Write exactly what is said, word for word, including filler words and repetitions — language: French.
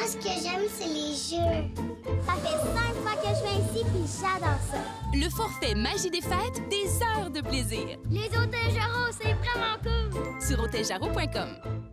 Moi, ce que j'aime, c'est les jeux. Ça fait cinq fois que je viens ici, puis j'adore ça. Le forfait Magie des Fêtes, des heures de plaisir. Les Hôtels Jaro, c'est vraiment cool! Sur hôtels jaro point com.